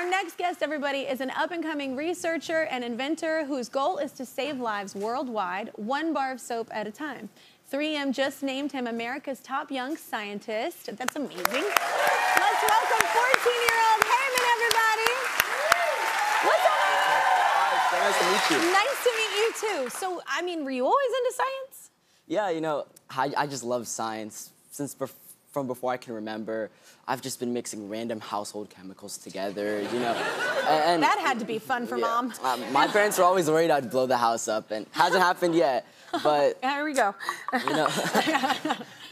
Our next guest, everybody, is an up-and-coming researcher and inventor whose goal is to save lives worldwide, one bar of soap at a time. 3M just named him America's top young scientist. That's amazing. Let's welcome 14-year-old Heman, everybody. What's up? Hi, nice to meet you. Nice to meet you, too. So, I mean, were you always into science? Yeah, you know, I just love science since from before I can remember. I've just been mixing random household chemicals together, you know. And that had to be fun for Mom. My parents were always worried I'd blow the house up, and hasn't happened yet, but... Here we go. You know,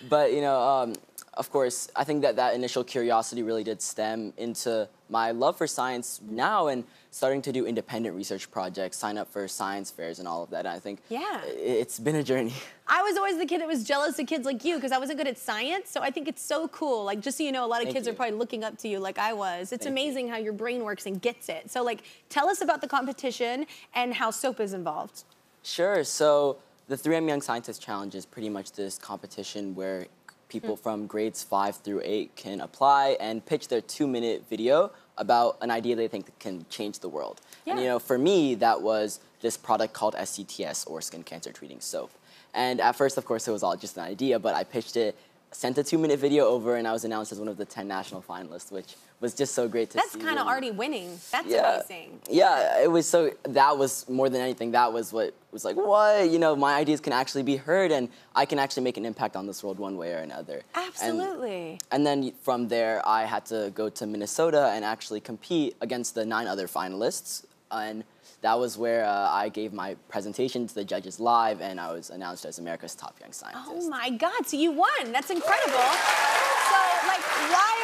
but, you know, of course, I think that initial curiosity really did stem into my love for science now and starting to do independent research projects, sign up for science fairs and all of that. And I think it's been a journey. I was always the kid that was jealous of kids like you because I wasn't good at science. So I think it's so cool. Like, just so you know, a lot of kids are probably looking up to you like I was. It's amazing how your brain works and gets it. So, like, tell us about the competition and how soap is involved. Sure. So the 3M Young Scientist Challenge is pretty much this competition where people from grades 5 through 8 can apply and pitch their 2-minute video about an idea they think that can change the world. Yeah. And you know, for me, that was this product called SCTS, or Skin Cancer Treating Soap. And at first, of course, it was all just an idea, but I pitched it, sent a 2-minute video over, and I was announced as one of the 10 national finalists, which was just so great to see. That's kind of already winning. That's amazing. Yeah, it was so, that was more than anything, that was what was like, what? You know, my ideas can actually be heard and I can actually make an impact on this world one way or another. Absolutely. And then from there, I had to go to Minnesota and actually compete against the 9 other finalists. And that was where I gave my presentation to the judges live, and I was announced as America's top young scientist. Oh my God, so you won. That's incredible. So, like, why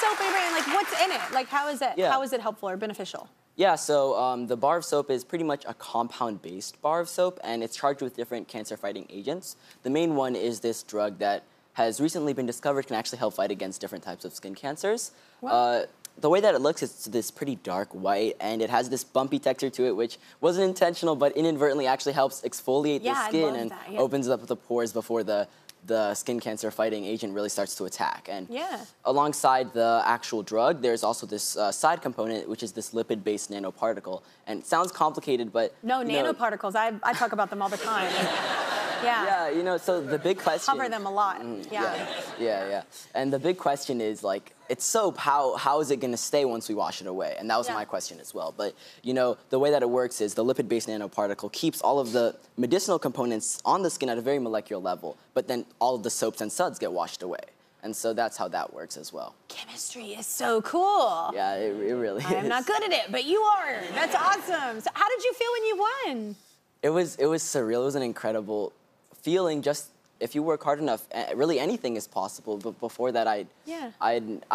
soap, Abraham? Like, what's in it? Like, how is it helpful or beneficial? Yeah, so the bar of soap is pretty much a compound-based bar of soap, and it's charged with different cancer-fighting agents. The main one is this drug that has recently been discovered can actually help fight against different types of skin cancers. Wow. The way that it looks, it's this pretty dark white, and it has this bumpy texture to it, which wasn't intentional, but inadvertently actually helps exfoliate the skin and opens up the pores before the skin cancer fighting agent really starts to attack. And alongside the actual drug, there's also this side component, which is this lipid-based nanoparticle. And it sounds complicated, but... No, nanoparticles, I talk about them all the time. Yeah, you know, so the big question... Cover them a lot, yeah. And the big question is, like, it's soap, how is it going to stay once we wash it away? And that was my question as well. But, you know, the way that it works is the lipid-based nanoparticle keeps all of the medicinal components on the skin at a very molecular level, but then all of the soaps and suds get washed away. And so that's how that works as well. Chemistry is so cool. Yeah, it really is. I'm not good at it, but you are. That's awesome. So how did you feel when you won? It was surreal. It was an incredible feeling. Just if you work hard enough, really anything is possible. But before that, I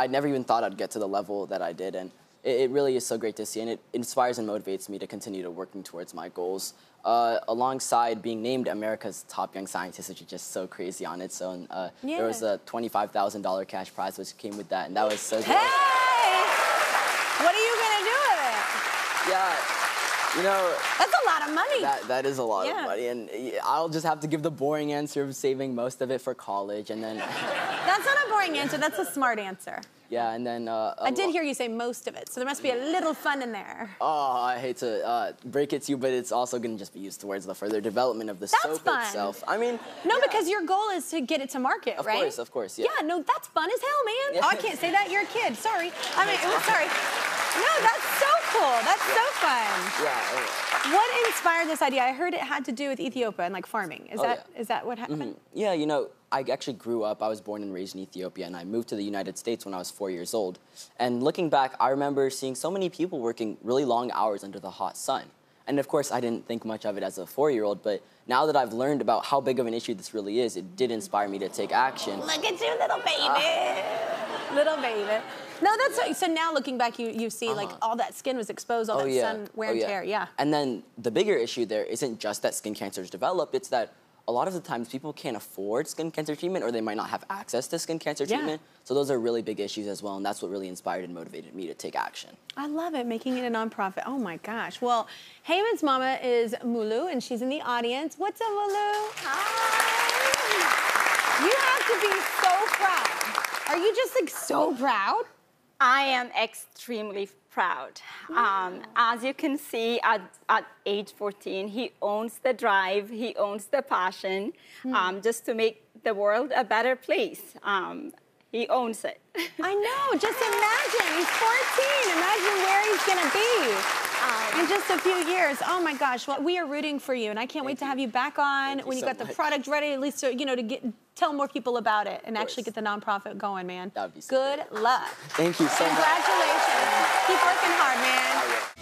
never even thought I'd get to the level that I did, and it really is so great to see, and it inspires and motivates me to continue to working towards my goals. Alongside being named America's top young scientist, which is just so crazy on its own, there was a $25,000 cash prize which came with that, and that was so great. Hey, what are you gonna do with it? Yeah. You know, that's a lot of money. That is a lot of money, and I'll just have to give the boring answer of saving most of it for college, and then... That's not a boring answer, that's a smart answer. Yeah, and then... I did hear you say most of it, so there must be a little fun in there. Oh, I hate to break it to you, but it's also gonna just be used towards the further development of the soap itself. I mean... No, because your goal is to get it to market, right? Of course, yeah. Yeah, no, that's fun as hell, man. Yeah. Oh, I can't say that, you're a kid, sorry. I mean, sorry. No, that's so cool. That's so fun. Yeah. What inspired this idea? I heard it had to do with Ethiopia and like farming. Is that what happened? Yeah, you know, I actually grew up, I was born and raised in Ethiopia, and I moved to the United States when I was 4 years old. And looking back, I remember seeing so many people working really long hours under the hot sun. And of course, I didn't think much of it as a 4-year-old, but now that I've learned about how big of an issue this really is, it did inspire me to take action. Look at you, little baby. Little baby. No, that's so. Now looking back, you see like all that skin was exposed, all that sun wear and tear. Yeah. And then the bigger issue there isn't just that skin cancer is developed; it's that a lot of the times people can't afford skin cancer treatment, or they might not have access to skin cancer treatment. So those are really big issues as well, and that's what really inspired and motivated me to take action. I love it, making it a nonprofit. Oh my gosh! Well, Heman's mama is Mulu, and she's in the audience. What's up, Mulu? Hi. You have to be so proud. Are you just like so proud? I am extremely proud. As you can see, at age 14, he owns the drive, he owns the passion, just to make the world a better place. He owns it. I know, just imagine, he's 14, imagine where he's gonna be. In just a few years. Oh my gosh, well, we are rooting for you, and I can't wait to have you back on when you got the product ready, at least to, you know, to tell more people about it and actually get the nonprofit going, man. That'd be so good. Luck. Thank you so much. Congratulations. Keep working hard, man.